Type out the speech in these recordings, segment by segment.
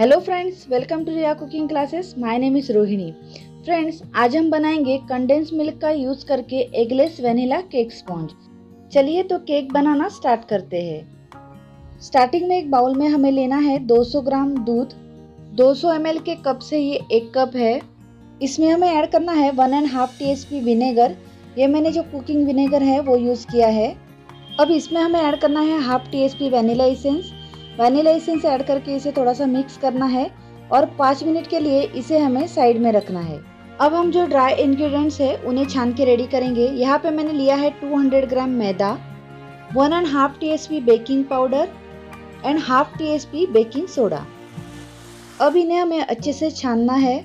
Hello friends, welcome to Riya cooking classes. My name is Rohini. Friends, आज हम बनाएंगे condense milk का यूज़ करके एगलेस वेनिला केक स्पॉन्ज। चलिए तो केक बनाना स्टार्ट करते हैं। स्टार्टिंग में एक बाउल में हमें लेना है 200 ग्राम दूध। 200 ml के कप से ये एक कप है। इसमें हमें ऐड करना है 1.5 TSP विनेगर। ये मैंने जो कुकिंग विनेगर है वो यूज़ किया है। अब इसमें हमें ऐड करना है 1/2 TSP vanilla essence. Vanilla essence add करके इसे थोड़ा सा मिक्स करना है और 5 मिनट के लिए इसे हमें साइड में रखना है। अब हम जो ड्राई इंग्रेडिएंट्स है उन्हें छान के रेडी करेंगे। यहाँ पे मैंने लिया है 200 ग्राम मैदा, 1.5 TSP baking powder and 1/2 TSP baking soda. अब इन्हें हमें अच्छे से छानना है।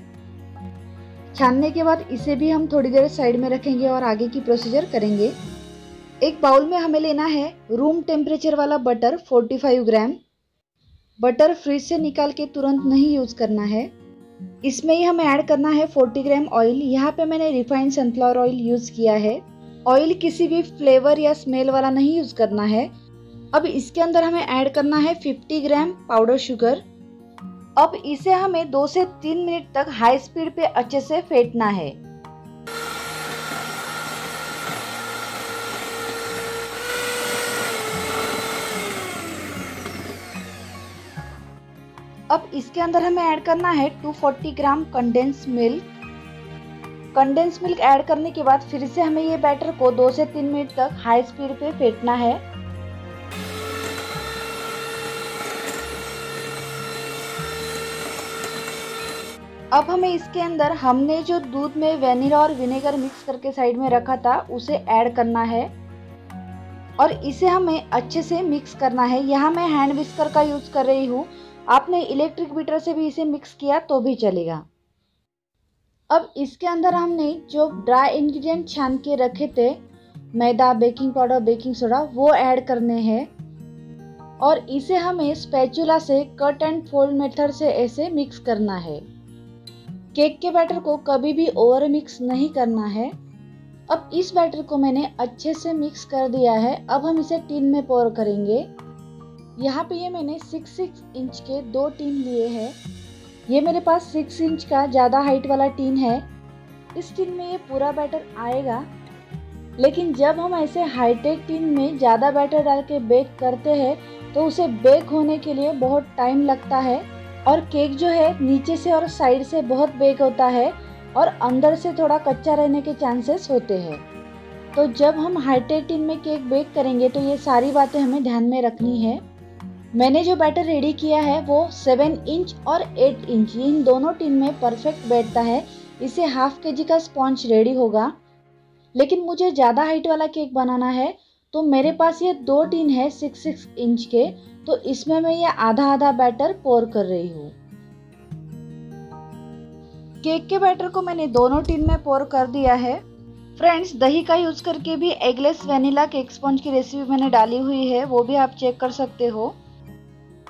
छानने के बाद इसे भी हम थोड़ी देर साइड में रखेंगे और आगे की प्रोसीजर करेंगे। एक बाउल में हमें लेना है रूम टेम्परेचर वाला बटर 45 ग्राम। बटर फ्रिज से निकाल के तुरंत नहीं यूज़ करना है। इसमें ही हमें ऐड करना है 40 ग्राम ऑयल। यहाँ पे मैंने रिफाइंड सनफ्लावर ऑयल यूज़ किया है। ऑयल किसी भी फ्लेवर या स्मेल वाला नहीं यूज़ करना है। अब इसके अंदर हमें ऐड करना है 50 ग्राम पाउडर शुगर। अब इसे हमें 2 से 3 मिनट तक हाई स्पीड पे अच्छे से फेंटना है। अब इसके अंदर हमें ऐड करना है 240 gram condense milk. Condense milk add करने के बाद फिर से हमें ये बैटर को 2 से 3 मिनट तक हाई स्पीड पे फेंटना है। अब हमें इसके अंदर हमने जो दूध में वैनिला और विनेगर मिक्स करके साइड में रखा था उसे ऐड करना है और इसे हमें अच्छे से मिक्स करना है। यहाँ मैं हैंड विस्कर का यूज़ कर रही हूँ। आपने इलेक्ट्रिक बीटर से भी इसे मिक्स किया तो भी चलेगा। अब इसके अंदर हमने जो ड्राई इंग्रेडिएंट छान के रखे थे, मैदा, बेकिंग पाउडर, बेकिंग सोडा, वो ऐड करने हैं और इसे हमें स्पैचुला से कट एंड फोल्ड मेथड से ऐसे मिक्स करना है। केक के बैटर को कभी भी ओवर मिक्स नहीं करना है। अब इस बैटर को मैंने अच्छे से मिक्स कर दिया है। अब हम इसे टिन में पोर करेंगे। यहाँ पे ये मैंने 6-6 इंच के 2 टीन लिए हैं। ये मेरे पास 6 इंच का ज़्यादा हाइट वाला टीन है। इस टीन में ये पूरा बैटर आएगा, लेकिन जब हम ऐसे हाईटेक टीन में ज़्यादा बैटर डाल के बेक करते हैं तो उसे बेक होने के लिए बहुत टाइम लगता है और केक जो है नीचे से और साइड से बहुत बेक होता है और अंदर से थोड़ा कच्चा रहने के चांसेस होते हैं। तो जब हम हाईटेक टीन में केक बेक करेंगे तो ये सारी बातें हमें ध्यान में रखनी है। मैंने जो बैटर रेडी किया है वो 7 इंच और 8 इंच, इन दोनों टिन में परफेक्ट बैठता है। इसे 1/2 kg का स्पॉन्ज रेडी होगा। लेकिन मुझे ज़्यादा हाइट वाला केक बनाना है तो मेरे पास ये 2 टिन है 6-6 इंच के, तो इसमें मैं ये आधा बैटर पोर कर रही हूँ। केक के बैटर को मैंने दोनों टिन में पोर कर दिया है। फ्रेंड्स, दही का यूज़ करके भी एगलेस वेनिला केक स्पॉन्ज की रेसिपी मैंने डाली हुई है, वो भी आप चेक कर सकते हो।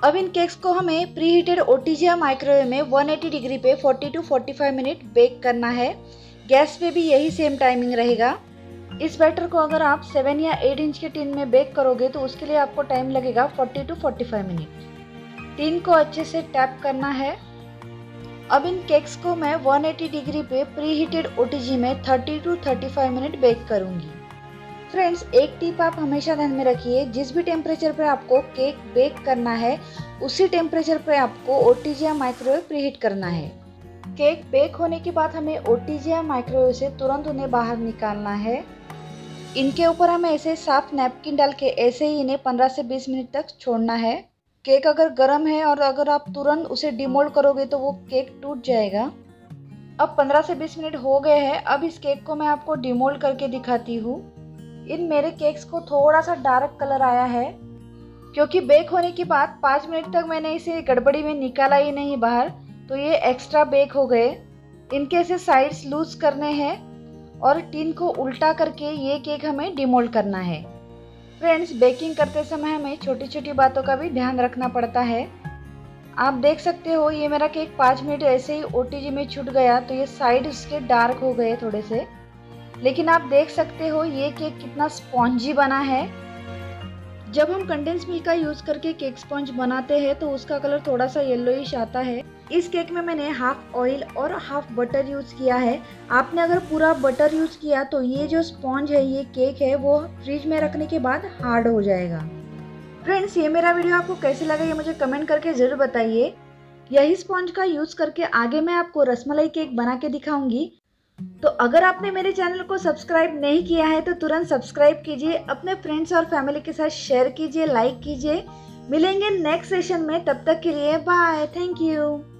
अब इन केक्स को हमें प्री हीटेड ओटीजी या माइक्रोवेव में 180 डिग्री पे 40 टू 45 मिनट बेक करना है। गैस पे भी यही सेम टाइमिंग रहेगा। इस बैटर को अगर आप 7 या 8 इंच के टिन में बेक करोगे तो उसके लिए आपको टाइम लगेगा 40 टू 45 मिनट। टिन को अच्छे से टैप करना है। अब इन केक्स को मैं 180 डिग्री पे प्री हीटेड ओटीजी में 30 टू 35 मिनट बेक करूँगी। फ्रेंड्स, एक टिप आप हमेशा ध्यान में रखिए, जिस भी टेम्परेचर पर आपको केक बेक करना है उसी टेम्परेचर पर आपको ओटीजी या माइक्रोवेव प्रीहीट करना है। केक बेक होने के बाद हमें ओटीजी या माइक्रोवेव से तुरंत उन्हें बाहर निकालना है। इनके ऊपर हमें ऐसे साफ नैपकिन डाल के ऐसे ही इन्हें 15 से 20 मिनट तक छोड़ना है। केक अगर गर्म है और अगर आप तुरंत उसे डिमोल्ड करोगे तो वो केक टूट जाएगा। अब 15 से 20 मिनट हो गए हैं। अब इस केक को मैं आपको डिमोल्ड करके दिखाती हूँ। इन मेरे केक्स को थोड़ा सा डार्क कलर आया है क्योंकि बेक होने के बाद 5 मिनट तक मैंने इसे गड़बड़ी में निकाला ही नहीं बाहर, तो ये एक्स्ट्रा बेक हो गए। इनके ऐसे साइड्स लूज करने हैं और टिन को उल्टा करके ये केक हमें डिमोल्ड करना है। फ्रेंड्स, बेकिंग करते समय हमें छोटी छोटी बातों का भी ध्यान रखना पड़ता है। आप देख सकते हो ये मेरा केक 5 मिनट ऐसे ही ओटीजी में छूट गया तो ये साइड उसके डार्क हो गए थोड़े से, लेकिन आप देख सकते हो ये केक कितना स्पॉन्जी बना है। जब हम कंडेंस मिल्क का यूज करके केक स्पंज बनाते हैं तो उसका कलर थोड़ा सा येलोइश आता है। इस केक में मैंने हाफ ऑयल और हाफ बटर यूज किया है। आपने अगर पूरा बटर यूज किया तो ये जो स्पॉन्ज है, ये केक है, वो फ्रिज में रखने के बाद हार्ड हो जाएगा। फ्रेंड्स, ये मेरा वीडियो आपको कैसे लगा ये मुझे कमेंट करके जरूर बताइए। यही स्पॉन्ज का यूज करके आगे मैं आपको रसमलाई केक बना के दिखाऊंगी। तो अगर आपने मेरे चैनल को सब्सक्राइब नहीं किया है तो तुरंत सब्सक्राइब कीजिए, अपने फ्रेंड्स और फैमिली के साथ शेयर कीजिए, लाइक कीजिए। मिलेंगे नेक्स्ट सेशन में, तब तक के लिए बाय, थैंक यू।